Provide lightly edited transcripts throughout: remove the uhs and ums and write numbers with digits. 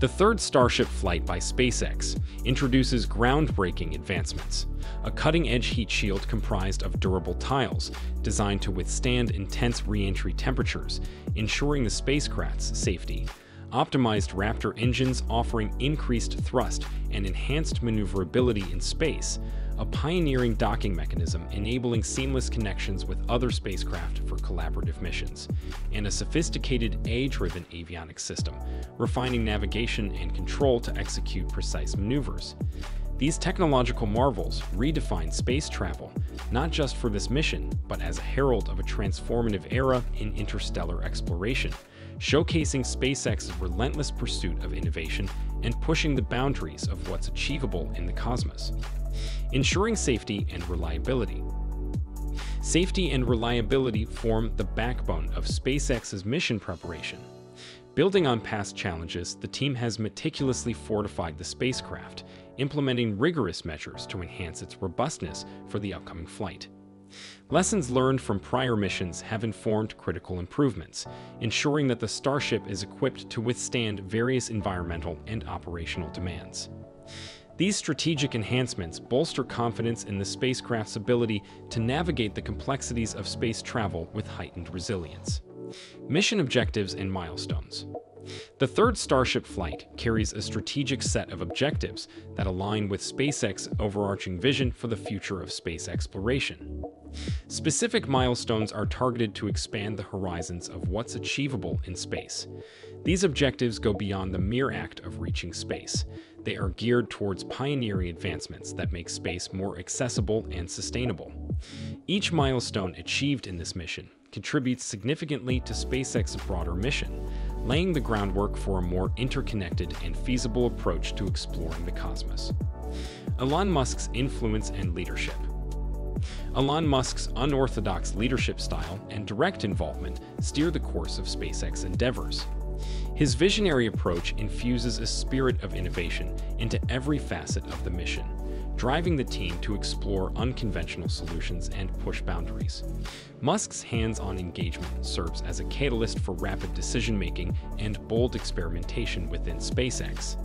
The third Starship flight by SpaceX introduces groundbreaking advancements, a cutting-edge heat shield comprised of durable tiles designed to withstand intense re-entry temperatures, ensuring the spacecraft's safety, optimized Raptor engines offering increased thrust and enhanced maneuverability in space, a pioneering docking mechanism enabling seamless connections with other spacecraft for collaborative missions, and a sophisticated AI-driven avionics system, refining navigation and control to execute precise maneuvers. These technological marvels redefine space travel, not just for this mission, but as a herald of a transformative era in interstellar exploration, showcasing SpaceX's relentless pursuit of innovation and pushing the boundaries of what's achievable in the cosmos. Ensuring safety and reliability. Safety and reliability form the backbone of SpaceX's mission preparation. Building on past challenges, the team has meticulously fortified the spacecraft, implementing rigorous measures to enhance its robustness for the upcoming flight. Lessons learned from prior missions have informed critical improvements, ensuring that the Starship is equipped to withstand various environmental and operational demands. These strategic enhancements bolster confidence in the spacecraft's ability to navigate the complexities of space travel with heightened resilience. Mission objectives and milestones. The third Starship flight carries a strategic set of objectives that align with SpaceX's overarching vision for the future of space exploration. Specific milestones are targeted to expand the horizons of what's achievable in space. These objectives go beyond the mere act of reaching space. They are geared towards pioneering advancements that make space more accessible and sustainable. Each milestone achieved in this mission contributes significantly to SpaceX's broader mission, laying the groundwork for a more interconnected and feasible approach to exploring the cosmos. Elon Musk's influence and leadership. Elon Musk's unorthodox leadership style and direct involvement steer the course of SpaceX endeavors. His visionary approach infuses a spirit of innovation into every facet of the mission, driving the team to explore unconventional solutions and push boundaries. Musk's hands-on engagement serves as a catalyst for rapid decision-making and bold experimentation within SpaceX.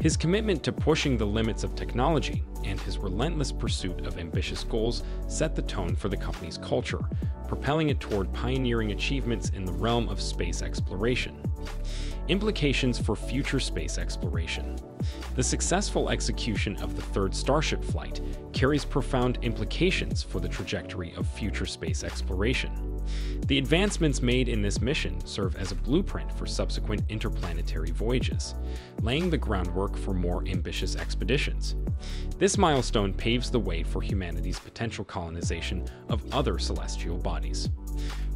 His commitment to pushing the limits of technology and his relentless pursuit of ambitious goals set the tone for the company's culture, propelling it toward pioneering achievements in the realm of space exploration. Implications for future space exploration. The successful execution of the third Starship flight carries profound implications for the trajectory of future space exploration. The advancements made in this mission serve as a blueprint for subsequent interplanetary voyages, laying the groundwork for more ambitious expeditions. This milestone paves the way for humanity's potential colonization of other celestial bodies.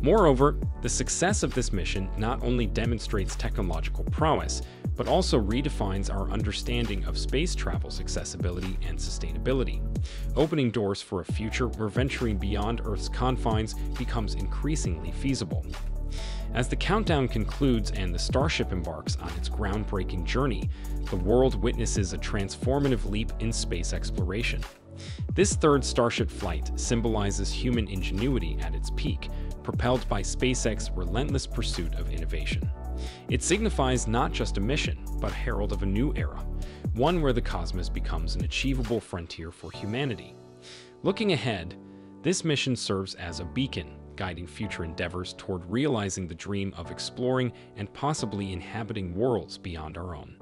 Moreover, the success of this mission not only demonstrates technological prowess, but also redefines our understanding of space travel's accessibility and sustainability, opening doors for a future where venturing beyond Earth's confines becomes increasingly feasible. As the countdown concludes and the Starship embarks on its groundbreaking journey, the world witnesses a transformative leap in space exploration. This third Starship flight symbolizes human ingenuity at its peak, propelled by SpaceX's relentless pursuit of innovation. It signifies not just a mission, but a herald of a new era, one where the cosmos becomes an achievable frontier for humanity. Looking ahead, this mission serves as a beacon, guiding future endeavors toward realizing the dream of exploring and possibly inhabiting worlds beyond our own.